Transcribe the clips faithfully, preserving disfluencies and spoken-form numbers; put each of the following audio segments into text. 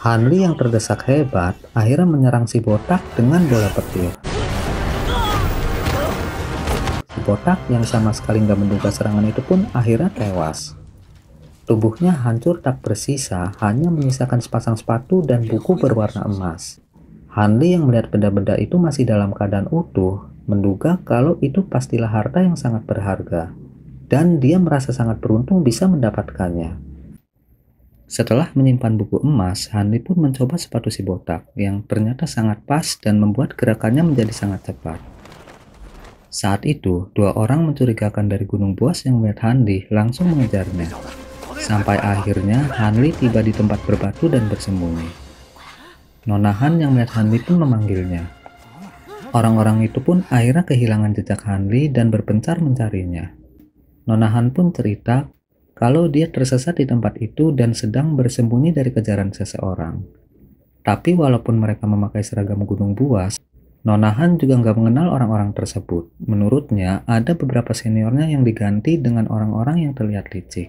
Han Li yang terdesak hebat akhirnya menyerang si botak dengan bola petir. Si botak yang sama sekali nggak menduga serangan itu pun akhirnya tewas. Tubuhnya hancur tak bersisa, hanya menyisakan sepasang sepatu dan buku berwarna emas. Han Li yang melihat benda-benda itu masih dalam keadaan utuh, menduga kalau itu pastilah harta yang sangat berharga. Dan dia merasa sangat beruntung bisa mendapatkannya. Setelah menyimpan buku emas, Han Li pun mencoba sepatu si botak yang ternyata sangat pas dan membuat gerakannya menjadi sangat cepat. Saat itu, dua orang mencurigakan dari Gunung Buas yang melihat Han Li langsung mengejarnya. Sampai akhirnya Han Li tiba di tempat berbatu dan bersembunyi. Nona Han yang melihat Han Li pun memanggilnya. Orang-orang itu pun akhirnya kehilangan jejak Han Li dan berpencar mencarinya. Nona Han pun cerita kalau dia tersesat di tempat itu dan sedang bersembunyi dari kejaran seseorang. Tapi walaupun mereka memakai seragam Gunung Buas, Nona Han juga nggak mengenal orang-orang tersebut. Menurutnya, ada beberapa seniornya yang diganti dengan orang-orang yang terlihat licik.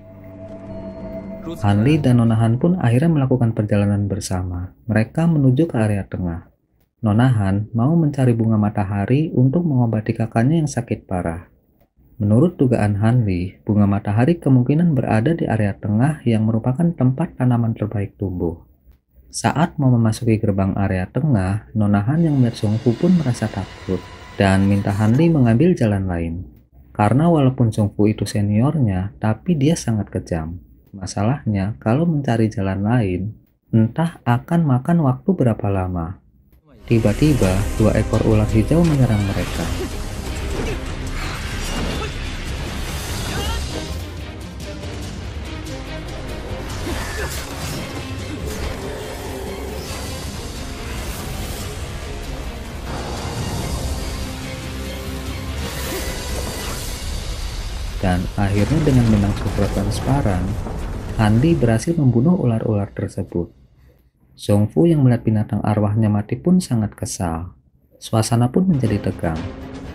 Han Li dan Nona Han pun akhirnya melakukan perjalanan bersama. Mereka menuju ke area tengah. Nona Han mau mencari bunga matahari untuk mengobati kakaknya yang sakit parah. Menurut dugaan Han Li, bunga matahari kemungkinan berada di area tengah yang merupakan tempat tanaman terbaik tumbuh. Saat mau memasuki gerbang area tengah, Nona Han yang melihat Song Fu pun merasa takut dan minta Han Li mengambil jalan lain. Karena walaupun Song Fu itu seniornya, tapi dia sangat kejam. Masalahnya, kalau mencari jalan lain, entah akan makan waktu berapa lama. Tiba-tiba, dua ekor ular hijau menyerang mereka. Dan akhirnya dengan benang sutra transparan, Han Li berhasil membunuh ular-ular tersebut. Song Fu yang melihat binatang arwahnya mati pun sangat kesal. Suasana pun menjadi tegang.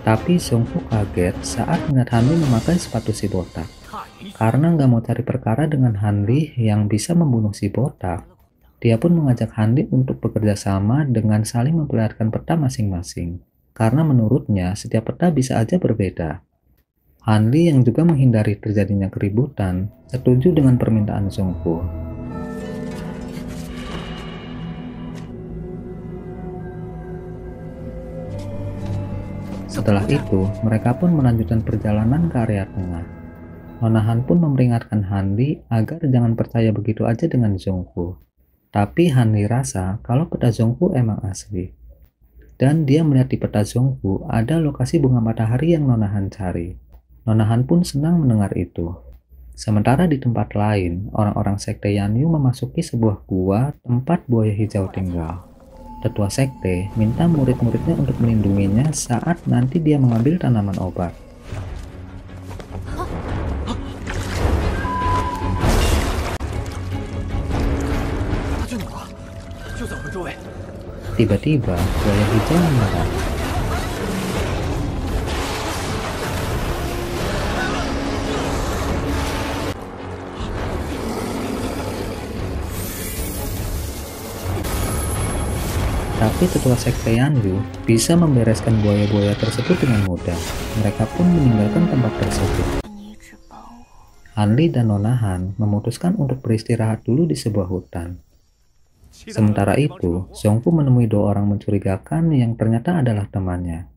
Tapi Song Fu kaget saat melihat Han Li memakai sepatu si botak. Karena nggak mau cari perkara dengan Han Li yang bisa membunuh si botak, dia pun mengajak Han Li untuk bekerja sama dengan saling memperlihatkan peta masing-masing. Karena menurutnya setiap peta bisa aja berbeda. Han Li yang juga menghindari terjadinya keributan, setuju dengan permintaan Song Fu. Setelah itu, mereka pun melanjutkan perjalanan ke area tengah. Nona Han pun memperingatkan Han Li agar jangan percaya begitu aja dengan Song Fu. Tapi Han Li rasa kalau peta Song Fu emang asli. Dan dia melihat di peta Song Fu ada lokasi bunga matahari yang Nona Han cari. Nona Han pun senang mendengar itu. Sementara di tempat lain, orang-orang sekte Yan Yu memasuki sebuah gua tempat buaya hijau tinggal. Tetua sekte minta murid-muridnya untuk melindunginya saat nanti dia mengambil tanaman obat. Tiba-tiba, buaya hijau menyerang. Tapi tetua sekte Yan Yu bisa membereskan buaya-buaya tersebut dengan mudah. Mereka pun meninggalkan tempat tersebut. Han Li dan Nona Han memutuskan untuk beristirahat dulu di sebuah hutan. Sementara itu, Song Fu menemui dua orang mencurigakan yang ternyata adalah temannya.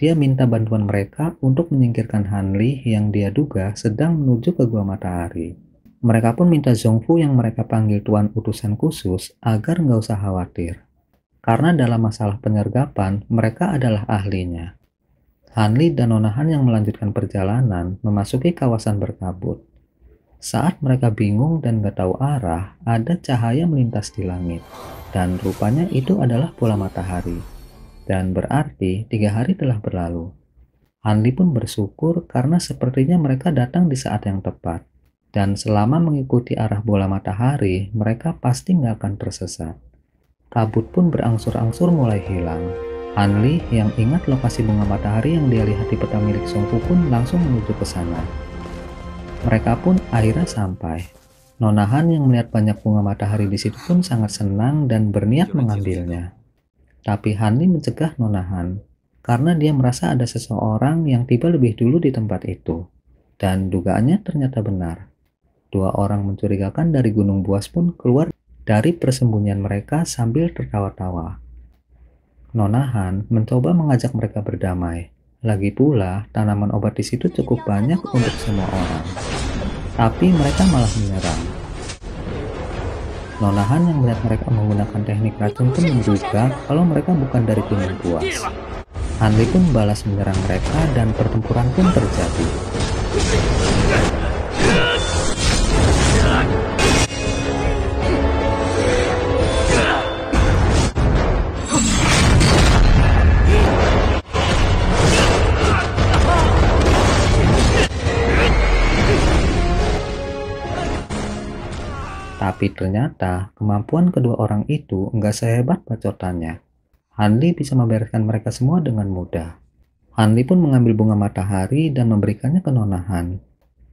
Dia minta bantuan mereka untuk menyingkirkan Han Li yang dia duga sedang menuju ke gua matahari. Mereka pun minta Song Fu yang mereka panggil tuan utusan khusus agar nggak usah khawatir. Karena dalam masalah penyergapan, mereka adalah ahlinya. Han Li dan Nona Han yang melanjutkan perjalanan memasuki kawasan berkabut. Saat mereka bingung dan gak tahu arah, ada cahaya melintas di langit. Dan rupanya itu adalah bola matahari. Dan berarti tiga hari telah berlalu. Han Li pun bersyukur karena sepertinya mereka datang di saat yang tepat. Dan selama mengikuti arah bola matahari, mereka pasti gak akan tersesat. Kabut pun berangsur-angsur mulai hilang. Han Li yang ingat lokasi bunga matahari yang dia lihat di peta milik Song Fu pun langsung menuju ke sana. Mereka pun akhirnya sampai. Nona Han yang melihat banyak bunga matahari di situ pun sangat senang dan berniat mengambilnya. Tapi Han Li mencegah Nona Han karena dia merasa ada seseorang yang tiba lebih dulu di tempat itu. Dan dugaannya ternyata benar. Dua orang mencurigakan dari Gunung Buas pun keluar dari persembunyian mereka sambil tertawa-tawa. Nona Han mencoba mengajak mereka berdamai. Lagi pula, tanaman obat di situ cukup banyak untuk semua orang. Tapi mereka malah menyerang. Nona Han yang melihat mereka menggunakan teknik racun pun menduga kalau mereka bukan dari Gunung Buas. Han Li pun balas menyerang mereka dan pertempuran pun terjadi. Tapi ternyata kemampuan kedua orang itu enggak sehebat bacotannya. Han Li bisa membereskan mereka semua dengan mudah. Han Li pun mengambil bunga matahari dan memberikannya ke Nona Han.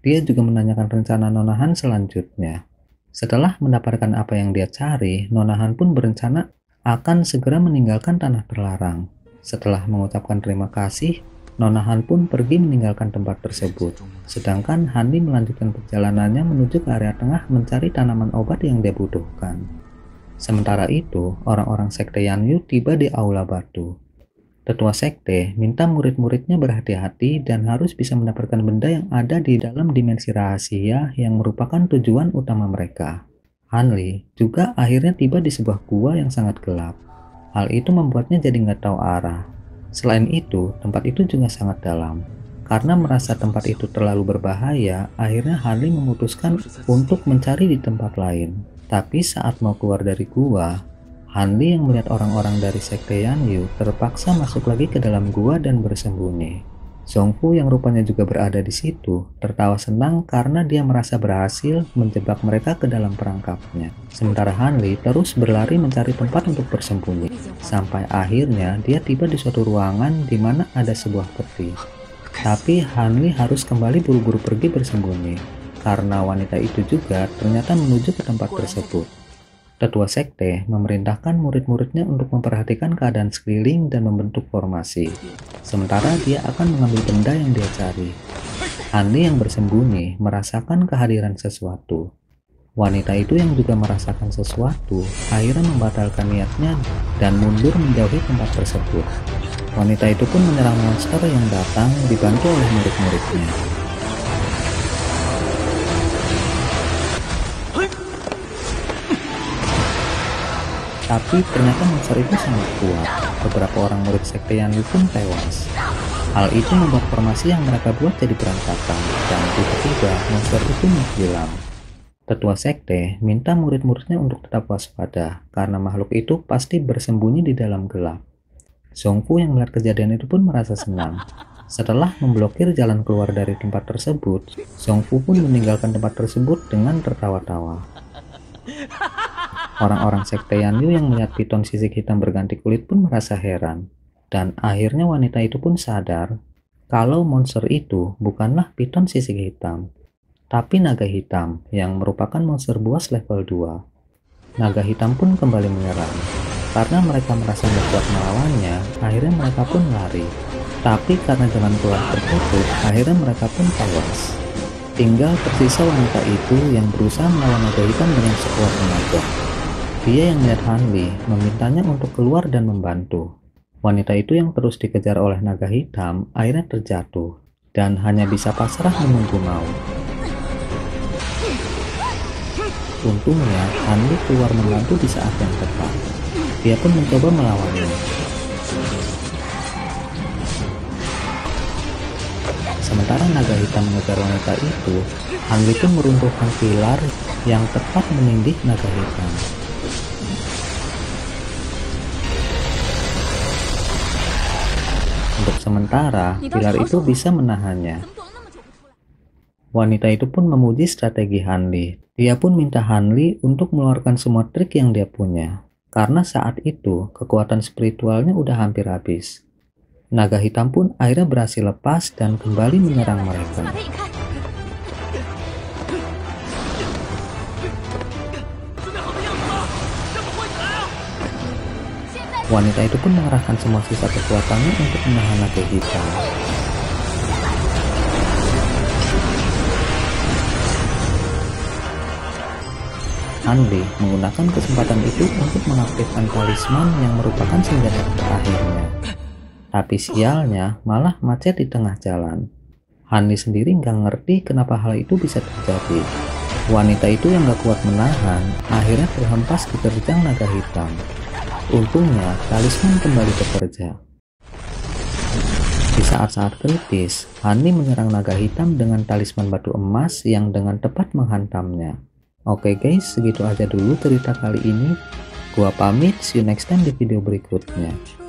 Dia juga menanyakan rencana Nona Han selanjutnya. Setelah mendapatkan apa yang dia cari, Nona Han pun berencana akan segera meninggalkan tanah terlarang. Setelah mengucapkan terima kasih, Nona Han pun pergi meninggalkan tempat tersebut, sedangkan Han Li melanjutkan perjalanannya menuju ke area tengah mencari tanaman obat yang dia butuhkan. Sementara itu, orang-orang sekte Yan Yu tiba di aula batu. Tetua sekte minta murid-muridnya berhati-hati dan harus bisa mendapatkan benda yang ada di dalam dimensi rahasia yang merupakan tujuan utama mereka. Han Li juga akhirnya tiba di sebuah gua yang sangat gelap. Hal itu membuatnya jadi nggak tahu arah. Selain itu, tempat itu juga sangat dalam. Karena merasa tempat itu terlalu berbahaya, akhirnya Han Li memutuskan untuk mencari di tempat lain. Tapi saat mau keluar dari gua, Han Li yang melihat orang-orang dari sekte Yan Yu terpaksa masuk lagi ke dalam gua dan bersembunyi. Song Fu yang rupanya juga berada di situ tertawa senang karena dia merasa berhasil menjebak mereka ke dalam perangkapnya. Sementara Han Li terus berlari mencari tempat untuk bersembunyi. Sampai akhirnya dia tiba di suatu ruangan di mana ada sebuah peti. Tapi Han Li harus kembali buru-buru pergi bersembunyi karena wanita itu juga ternyata menuju ke tempat tersebut. Tetua sekte memerintahkan murid-muridnya untuk memperhatikan keadaan sekeliling dan membentuk formasi. Sementara dia akan mengambil benda yang dia cari. Han Li yang bersembunyi merasakan kehadiran sesuatu. Wanita itu yang juga merasakan sesuatu akhirnya membatalkan niatnya dan mundur menjauhi tempat tersebut. Wanita itu pun menyerang monster yang datang dibantu oleh murid-muridnya. Tapi ternyata monster itu sangat kuat. Beberapa orang murid sekte Yan Yu pun tewas. Hal itu membuat formasi yang mereka buat jadi berantakan dan tiba-tiba monster itu menghilang. Tetua sekte minta murid-muridnya untuk tetap waspada karena makhluk itu pasti bersembunyi di dalam gelap. Song Fu yang melihat kejadian itu pun merasa senang. Setelah memblokir jalan keluar dari tempat tersebut, Song Fu pun meninggalkan tempat tersebut dengan tertawa-tawa. Orang-orang sekte Yan Yu yang melihat piton sisik hitam berganti kulit pun merasa heran. Dan akhirnya wanita itu pun sadar kalau monster itu bukanlah piton sisik hitam, tapi naga hitam yang merupakan monster buas level dua. Naga hitam pun kembali menyerang. Karena mereka merasa tidak kuat melawannya, akhirnya mereka pun lari. Tapi karena jalan keluar tertutup, akhirnya mereka pun tewas. Tinggal tersisa wanita itu yang berusaha melawan naga hitam dengan sekuat tenaga. Dia yang melihat Han Li memintanya untuk keluar dan membantu. Wanita itu yang terus dikejar oleh naga hitam akhirnya terjatuh dan hanya bisa pasrah menunggu maut. Untungnya Han Li keluar membantu di saat yang tepat. Dia pun mencoba melawannya. Sementara naga hitam mengejar wanita itu, Han Li pun meruntuhkan pilar yang tepat menindih naga hitam. Untuk sementara, pilar itu bisa menahannya. Wanita itu pun memuji strategi Han Li. Dia pun minta Han Li untuk mengeluarkan semua trik yang dia punya. Karena saat itu, kekuatan spiritualnya udah hampir habis. Naga hitam pun akhirnya berhasil lepas dan kembali menyerang mereka. Wanita itu pun mengerahkan semua sisa kekuatannya untuk menahan naga hitam. Han Li menggunakan kesempatan itu untuk mengaktifkan talisman yang merupakan senjata terakhirnya. Tapi sialnya malah macet di tengah jalan. Han Li sendiri nggak ngerti kenapa hal itu bisa terjadi. Wanita itu yang gak kuat menahan akhirnya terhempas ke terjang naga hitam. Untungnya talisman kembali bekerja. Di saat-saat kritis, Han Li menyerang naga hitam dengan talisman batu emas yang dengan tepat menghantamnya. Oke guys, segitu aja dulu cerita kali ini. Gua pamit, see you next time di video berikutnya.